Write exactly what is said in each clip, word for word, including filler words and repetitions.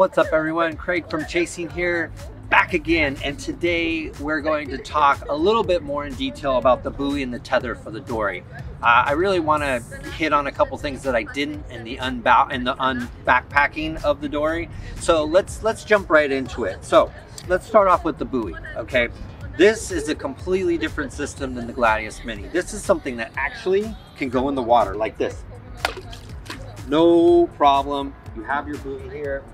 What's up everyone, Craig from Chasing here, back again, and today we're going to talk a little bit more in detail about the buoy and the tether for the dory. Uh, I really want to hit on a couple things that I didn't in the unbow in the unbackpacking of the dory. So let's let's jump right into it. So let's start off with the buoy, okay? This is a completely different system than the Gladius Mini. This is something that actually can go in the water like this. No problem. You have your buoy here.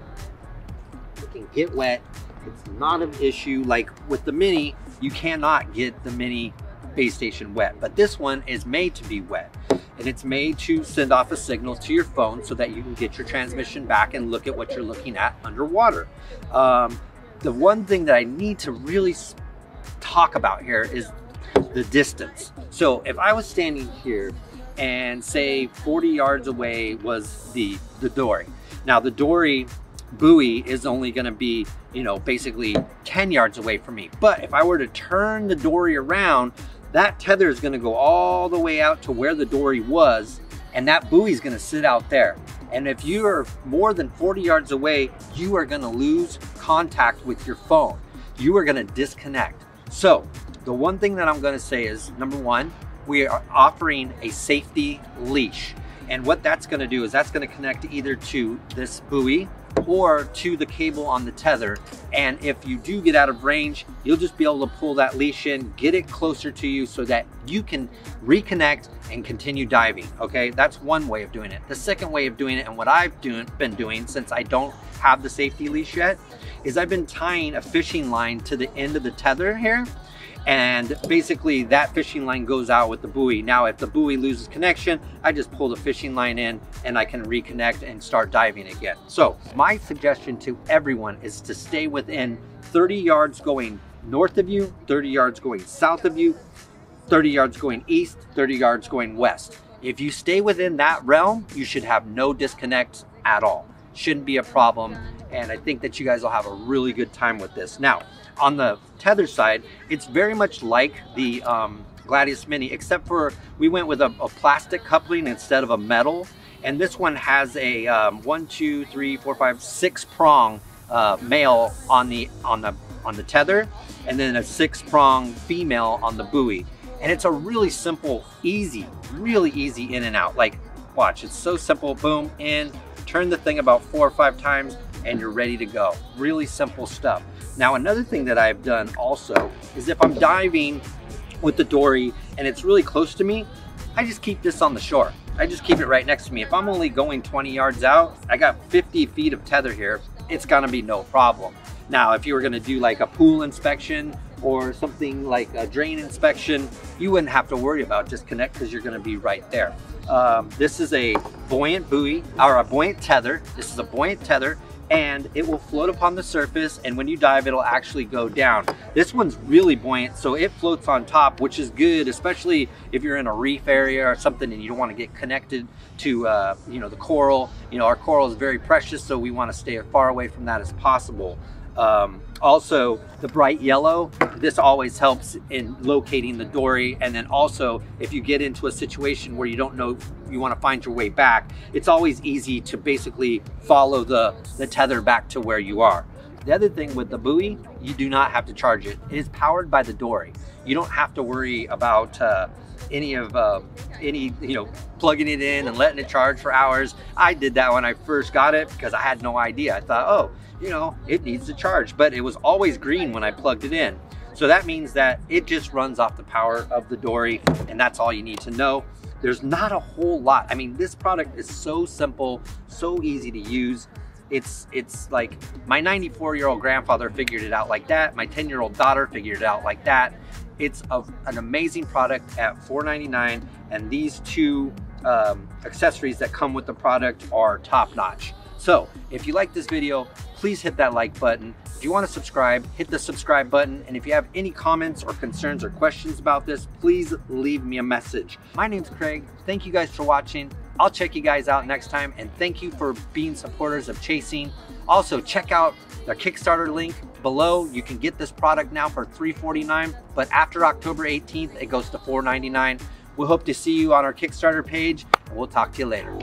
You can get wet. It's not an issue. Like with the Mini, you cannot get the Mini base station wet, but this one is made to be wet, and it's made to send off a signal to your phone so that you can get your transmission back and look at what you're looking at underwater. Um, the one thing that I need to really talk about here is the distance. So if I was standing here and say forty yards away was the, the dory. Now the dory buoy is only gonna be, you know, basically ten yards away from me. But if I were to turn the dory around, that tether is gonna go all the way out to where the dory was, and that buoy is gonna sit out there. And if you're more than forty yards away, you are gonna lose contact with your phone. You are gonna disconnect. So the one thing that I'm gonna say is, number one, we are offering a safety leash. And what that's gonna do is that's gonna connect either to this buoy or to the cable on the tether. And if you do get out of range, you'll just be able to pull that leash in, get it closer to you so that you can reconnect and continue diving, okay? That's one way of doing it. The second way of doing it, and what I've doing, been doing since I don't have the safety leash yet, is I've been tying a fishing line to the end of the tether here. And basically that fishing line goes out with the buoy. Now, if the buoy loses connection, I just pull the fishing line in and I can reconnect and start diving again. So my suggestion to everyone is to stay within thirty yards going north of you, thirty yards going south of you, thirty yards going east, thirty yards going west. If you stay within that realm, you should have no disconnects at all. Shouldn't be a problem. And I think that you guys will have a really good time with this. Now, on the tether side, it's very much like the um, Gladius Mini, except for we went with a, a plastic coupling instead of a metal. And this one has a um, one, two, three, four, five, six prong uh, male on the on the on the tether, and then a six prong female on the buoy. And it's a really simple, easy, really easy in and out. Like, watch, it's so simple. Boom, in, turn the thing about four or five times, and you're ready to go. Really simple stuff. Now, another thing that I've done also is if I'm diving with the dory and it's really close to me, I just keep this on the shore. I just keep it right next to me. If I'm only going twenty yards out, I got fifty feet of tether here, it's gonna be no problem. Now, if you were gonna do like a pool inspection or something like a drain inspection, you wouldn't have to worry about disconnect because you're gonna be right there. Um, this is a buoyant buoy, or a buoyant tether. This is a buoyant tether, and it will float upon the surface, and when you dive, it'll actually go down. This one's really buoyant, so it floats on top, which is good, especially if you're in a reef area or something and you don't want to get connected to uh, you know, the coral. You know, our coral is very precious, so we want to stay as far away from that as possible. Um, also, the bright yellow, this always helps in locating the dory. And then also, if you get into a situation where you don't know, you want to find your way back, it's always easy to basically follow the, the tether back to where you are. The other thing with the buoy, you do not have to charge it. It is powered by the dory. You don't have to worry about uh, any of uh, any, you know, plugging it in and letting it charge for hours. I did that when I first got it because I had no idea. I thought, oh, you know, it needs to charge, but it was always green when I plugged it in. So that means that it just runs off the power of the dory, and that's all you need to know. There's not a whole lot. I mean, this product is so simple, so easy to use. It's it's like my ninety-four-year-old grandfather figured it out like that. My ten-year-old daughter figured it out like that. It's a, an amazing product at four ninety-nine, and these two um, accessories that come with the product are top-notch. So if you like this video, please hit that like button. If you want to subscribe, hit the subscribe button. And if you have any comments or concerns or questions about this, please leave me a message. My name's Craig. Thank you guys for watching. I'll check you guys out next time. And thank you for being supporters of Chasing. Also, check out the Kickstarter link below. You can get this product now for three forty-nine, but after October eighteenth, it goes to four ninety-nine. We hope to see you on our Kickstarter page, and we'll talk to you later.